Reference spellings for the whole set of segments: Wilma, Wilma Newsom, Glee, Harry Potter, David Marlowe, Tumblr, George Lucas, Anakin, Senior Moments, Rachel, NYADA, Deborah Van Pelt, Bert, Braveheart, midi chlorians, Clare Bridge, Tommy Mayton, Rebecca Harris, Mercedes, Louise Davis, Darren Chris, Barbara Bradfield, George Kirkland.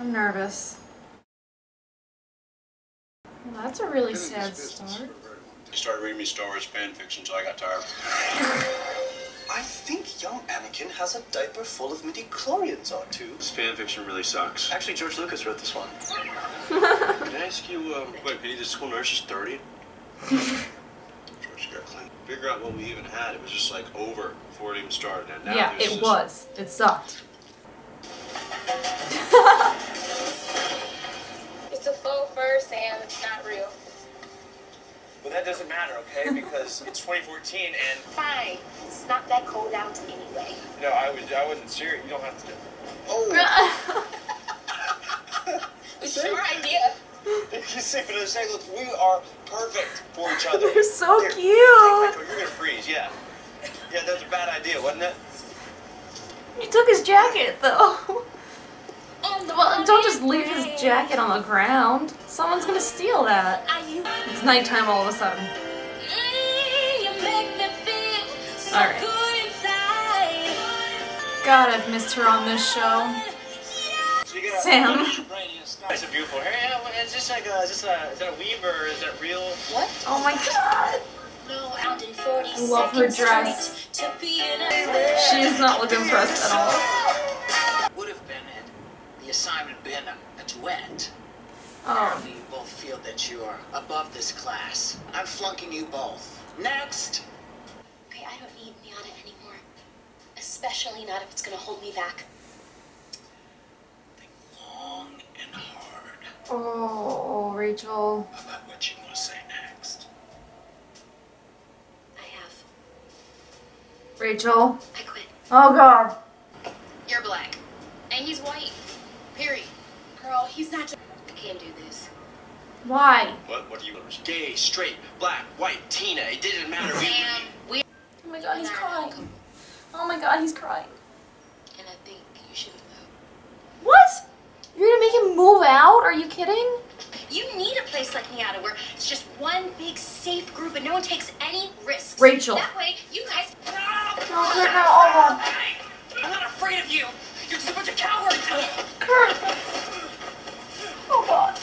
I'm nervous. Well, that's a really sad start. They started reading me Star Wars fan fiction, so I got tired. I think young Anakin has a diaper full of midi chlorians or two. This fan fiction really sucks. Actually, George Lucas wrote this one. Can I ask you, wait, Petey, the school nurse is 30? George Kirkland. Figure out what we even had. It was just like over before it even started. And now yeah, it was. It sucked. It's a faux fur, Sam. It's not real. Well, that doesn't matter, okay? Because it's 2014 and... Fine. It's not that cold out anyway. No, I wasn't serious. You don't have to do it. Oh! It's your idea. If you see for the sake, look, we are perfect for each other. They're so cute. You're going to freeze, yeah. Yeah, that was a bad idea, wasn't it? He took his jacket, though. Well, don't just leave his jacket on the ground. Someone's gonna steal that. It's nighttime all of a sudden. Alright. God, I've missed her on this show. Sam. It's a beautiful hair. Is this like a, is that a weave or is that real? What? Oh my god. I love her dress. She is not looking impressed at all. Assignment been a duet. Oh. You both feel that you are above this class. I'm flunking you both. Next. Okay, I don't need NYADA anymore. Especially not if it's gonna hold me back. Think long and hard. Oh, Rachel. About what you want to say next. I have. Rachel. I quit. Oh God. You're black, and he's white. Harry, girl, he's not just... I can't do this. Why? What do you want? Gay, straight, black, white, Tina, it didn't matter. Sam, we... Oh my god, he's crying. Oh my god, he's crying. And I think you shouldn't move. What? You're gonna make him move out? Are you kidding? You need a place like NYADA where it's just one big safe group and no one takes any risks. Rachel. That way, you guys... No, I'm not afraid of you. You're just a bunch of cowards! Kurt! Oh god.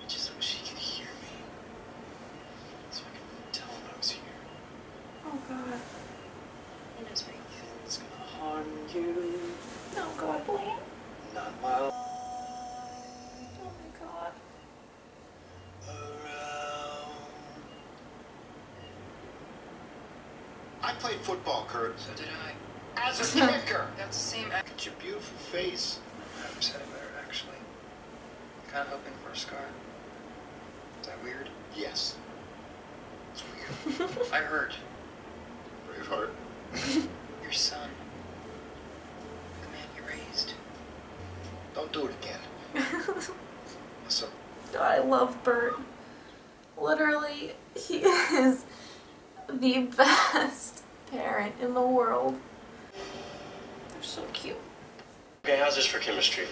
I just wish he could hear me. So I could tell him I was here. Oh god. He knows where he is. It's gonna harm you. No, god, please. Not well. Oh my god. I played football, Kurt. So did I. As a kicker. That's the same. Look at your beautiful face. I'm upset about her, actually. Kind of hoping for a scar. Is that weird? Yes. It's weird. I heard. Braveheart. Your son. The man you raised. Don't do it again. Listen. I love Bert. Literally, he is... the best parent in the world. They're so cute. Okay, how's this for chemistry?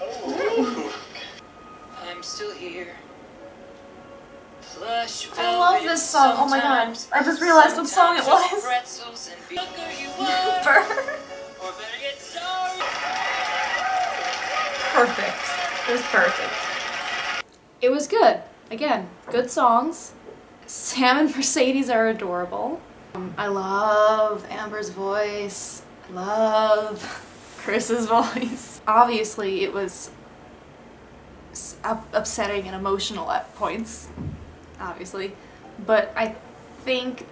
Oh. I'm still here. Plush. I love this song. Oh my god. I just realized what song it was. Perfect. It was perfect. It was good. Again, good songs. Sam and Mercedes are adorable. I love Amber's voice. I love Chris's voice. Obviously, it was upsetting and emotional at points, obviously, but I think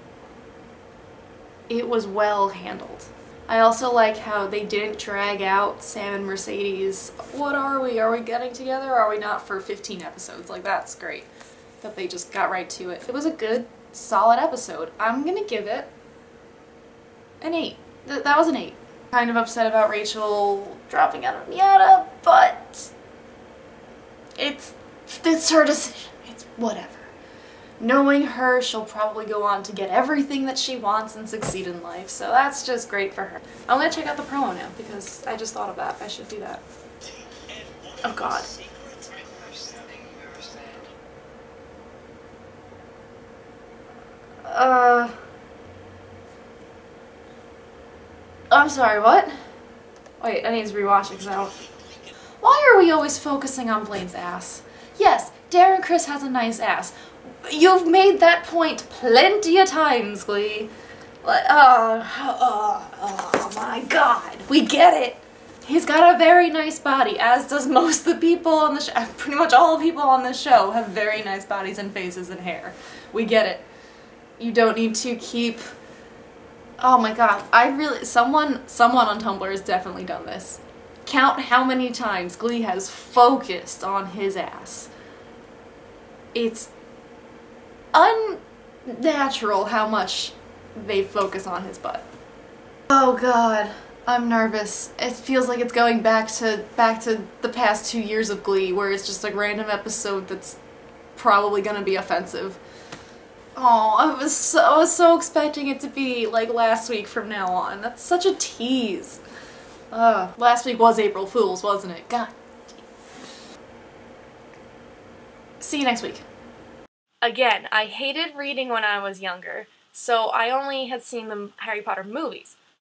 it was well handled. I also like how they didn't drag out Sam and Mercedes. What are we? Are we getting together? Or are we not for 15 episodes? Like, that's great. That they just got right to it. It was a good, solid episode. I'm gonna give it an 8. That was an 8. Kind of upset about Rachel dropping out of NYADA, but it's her decision. It's whatever. Knowing her, she'll probably go on to get everything that she wants and succeed in life, so that's just great for her. I'm gonna check out the promo now because I just thought of that. I should do that. Oh god. I'm sorry, what? Wait, I need to rewatch it because I don't... Why are we always focusing on Blaine's ass? Yes, Darren Chris has a nice ass. You've made that point plenty of times, Glee. Oh my god, we get it. He's got a very nice body, as does most of the people on the show. Pretty much all the people on this show have very nice bodies and faces and hair. We get it. You don't need to keep... Oh my god, I really... Someone on Tumblr has definitely done this. Count how many times Glee has focused on his ass. It's unnatural how much they focus on his butt. Oh god, I'm nervous. It feels like it's going back to the past 2 years of Glee, where it's just a random episode that's probably gonna be offensive. Oh, I was so expecting it to be like last week from now on. That's such a tease. Last week was April Fool's, wasn't it? God. See you next week. Again, I hated reading when I was younger, so I only had seen the Harry Potter movies.